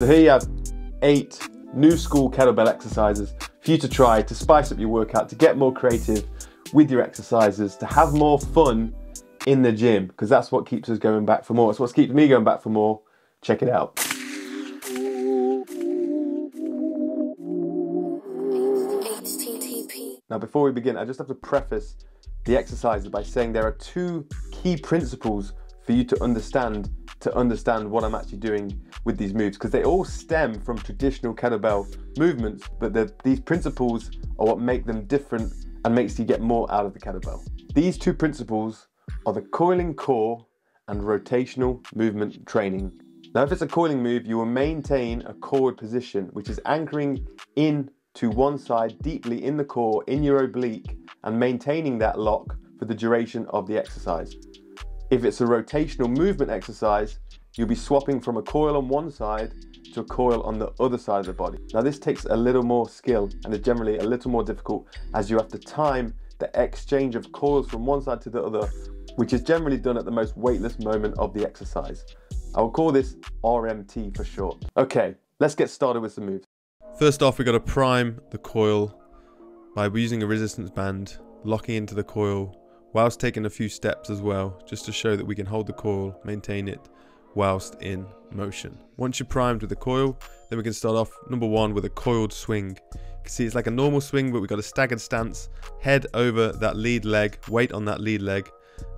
So here you have 8 new school kettlebell exercises for you to try to spice up your workout, to get more creative with your exercises, to have more fun in the gym, because that's what keeps us going back for more. It's what keeps me going back for more. Check it out. Now before we begin, I just have to preface the exercises by saying there are 2 key principles for you to understand what I'm actually doing with these moves, because they all stem from traditional kettlebell movements, but these principles are what make them different and makes you get more out of the kettlebell. These 2 principles are the coiling core and rotational movement training. Now if it's a coiling move, you will maintain a cored position, which is anchoring in to one side deeply in the core, in your oblique, and maintaining that lock for the duration of the exercise. If it's a rotational movement exercise, you'll be swapping from a coil on one side to a coil on the other side of the body. Now this takes a little more skill and is generally a little more difficult, as you have to time the exchange of coils from one side to the other, which is generally done at the most weightless moment of the exercise. I will call this RMT for short. Okay, let's get started with some moves. First off, we've got to prime the coil by using a resistance band, locking into the coil, whilst taking a few steps as well, just to show that we can hold the coil, maintain it whilst in motion. Once you're primed with the coil, then we can start off number 1 with a coiled swing. You can see it's like a normal swing, but we've got a staggered stance, head over that lead leg, weight on that lead leg,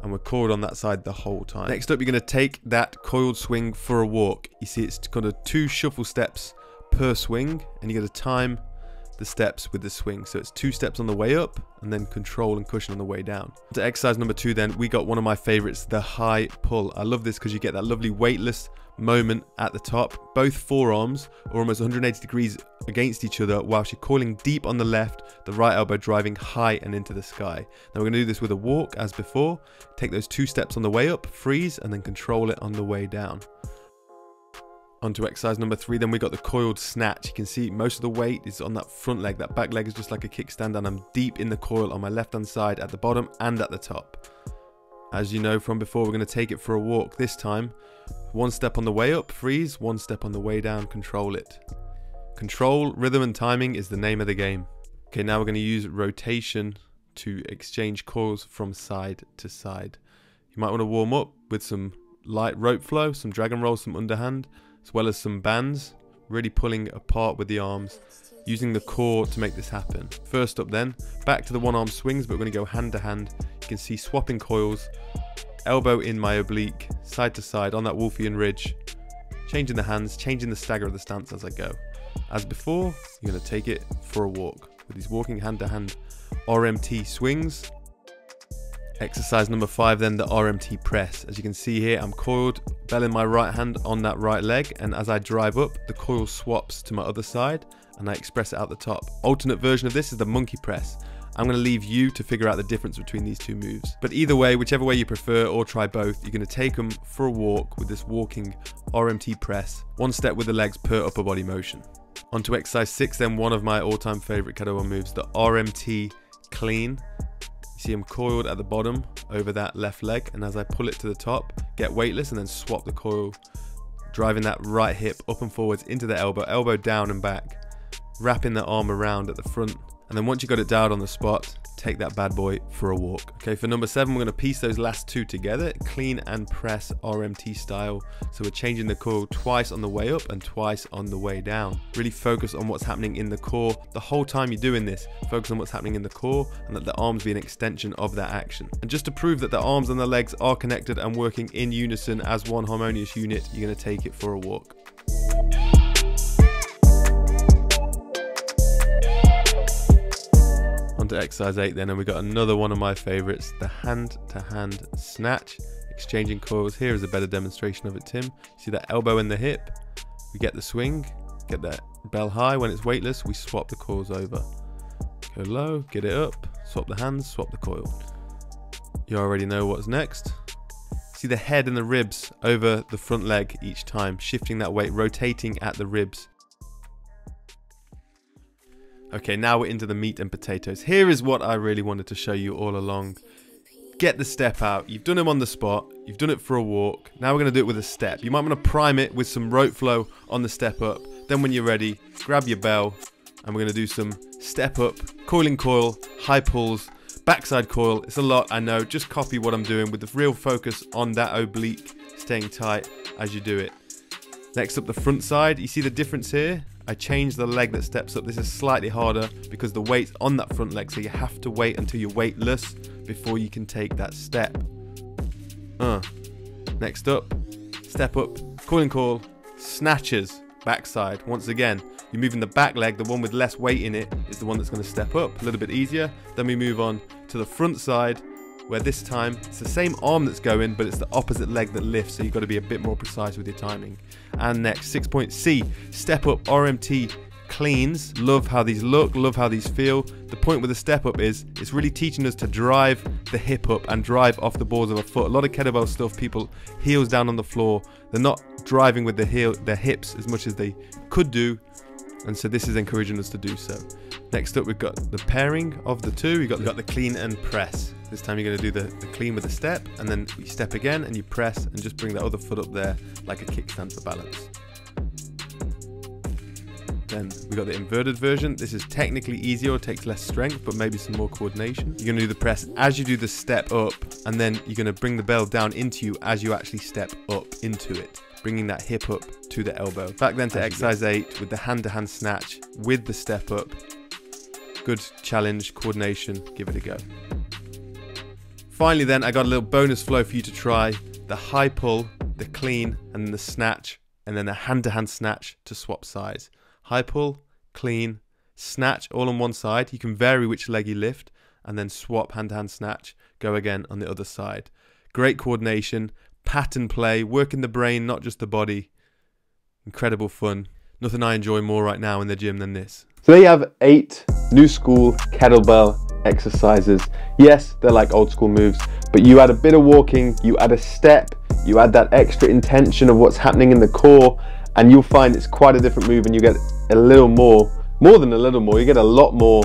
and we're coiled on that side the whole time. Next up, you're going to take that coiled swing for a walk. You see it's kind of 2 shuffle steps per swing, and you got to time the steps with the swing, so it's 2 steps on the way up and then control and cushion on the way down. To exercise number 2 then, we got one of my favorites, the high pull. I love this because you get that lovely weightless moment at the top. Both forearms are almost 180 degrees against each other whilst you're coiling deep on the left, the right elbow driving high and into the sky. Now we're going to do this with a walk as before. Take those 2 steps on the way up, freeze, and then control it on the way down. Onto exercise number 3, then we got the coiled snatch. You can see most of the weight is on that front leg. That back leg is just like a kickstand, and I'm deep in the coil on my left hand side at the bottom and at the top. As you know from before, we're going to take it for a walk this time. 1 step on the way up, freeze, 1 step on the way down, control it. Control, rhythm and timing is the name of the game. Okay, now we're going to use rotation to exchange coils from side to side. You might want to warm up with some light rope flow, some dragon rolls, some underhand, as well as some bands, really pulling apart with the arms, using the core to make this happen. First up then, back to the one arm swings, but we're going to go hand to hand. You can see swapping coils, elbow in my oblique, side to side on that Wolfian ridge, changing the hands, changing the stagger of the stance as I go. As before, you're going to take it for a walk with these walking hand to hand RMT swings. Exercise number 5 then, the RMT press. As you can see here, I'm coiled, bell in my right hand on that right leg, and as I drive up, the coil swaps to my other side and I express it out the top. Alternate version of this is the monkey press. I'm going to leave you to figure out the difference between these 2 moves. But either way, whichever way you prefer or try both, you're going to take them for a walk with this walking RMT press, 1 step with the legs per upper body motion. Onto exercise 6 then, one of my all-time favorite kettlebell moves, the RMT clean. See I'm coiled at the bottom over that left leg, and as I pull it to the top, get weightless and then swap the coil, driving that right hip up and forwards into the elbow, elbow down and back, wrapping the arm around at the front, and then once you got it down on the spot, take that bad boy for a walk. Okay, for number 7, we're going to piece those last 2 together, clean and press RMT style. So we're changing the coil twice on the way up and twice on the way down. Really focus on what's happening in the core the whole time you're doing this. Focus on what's happening in the core and let the arms be an extension of that action. And just to prove that the arms and the legs are connected and working in unison as one harmonious unit, you're going to take it for a walk. To exercise 8 then, and we got another one of my favorites, the hand-to-hand snatch, exchanging coils. Here is a better demonstration of it, Tim. See that elbow in the hip, we get the swing, get that bell high. When it's weightless, we swap the coils over, go low, get it up, swap the hands, swap the coil. You already know what's next. See the head and the ribs over the front leg each time, shifting that weight, rotating at the ribs. Okay, now we're into the meat and potatoes. Here is what I really wanted to show you all along. get the step out. You've done them on the spot, you've done it for a walk, now we're going to do it with a step. You might want to prime it with some rope flow on the step up, then when you're ready, grab your bell, and we're going to do some step up, coiling coil, high pulls, backside coil. It's a lot, I know, just copy what I'm doing with the real focus on that oblique, staying tight as you do it. Next up, the front side. You see the difference here? I changed the leg that steps up. This is slightly harder because the weight's on that front leg, so you have to wait until you're weightless before you can take that step. Next up, step up, coiling coil, snatches, backside. Once again, you're moving the back leg. The one with less weight in it is the one that's going to step up. A little bit easier. Then we move on to the front side, where this time it's the same arm that's going, but it's the opposite leg that lifts, so you've got to be a bit more precise with your timing. And next, 6-point C, step up RMT cleans. Love how these look, love how these feel. The point with the step up is it's really teaching us to drive the hip up and drive off the balls of a foot. A lot of kettlebell stuff, people heels down on the floor, they're not driving with their hips as much as they could do, and so this is encouraging us to do so. Next up, we've got the pairing of the two. You've got the clean and press. This time you're going to do the clean with a step, and then you step again and you press and just bring that other foot up there like a kickstand for balance. Then we've got the inverted version. This is technically easier, takes less strength, but maybe some more coordination. You're going to do the press as you do the step up, and then you're going to bring the bell down into you as you actually step up into it, bringing that hip up to the elbow. Back then to exercise 8 with the hand-to-hand snatch with the step up. Good challenge, coordination, give it a go. Finally then, I got a little bonus flow for you to try. The high pull, the clean, and then the snatch, and then the hand-to-hand snatch to swap sides. High pull, clean, snatch all on one side. You can vary which leg you lift, and then swap hand-to-hand snatch, go again on the other side. Great coordination, pattern play, working the brain, not just the body. Incredible fun. Nothing I enjoy more right now in the gym than this. So there you have 8 new school kettlebell exercises. Yes, they're like old school moves, but you add a bit of walking, you add a step, you add that extra intention of what's happening in the core, and you'll find it's quite a different move, and you get a little more than a little more, you get a lot more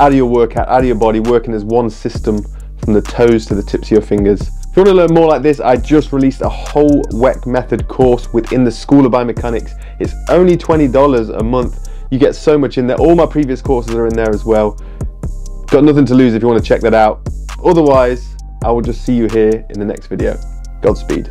out of your workout, out of your body, working as one system from the toes to the tips of your fingers. If you want to learn more like this, I just released a whole Weck Method course within the School of Biomechanics. It's only $20 a month. You get so much in there. All my previous courses are in there as well. Got nothing to lose if you want to check that out. Otherwise, I will just see you here in the next video. Godspeed.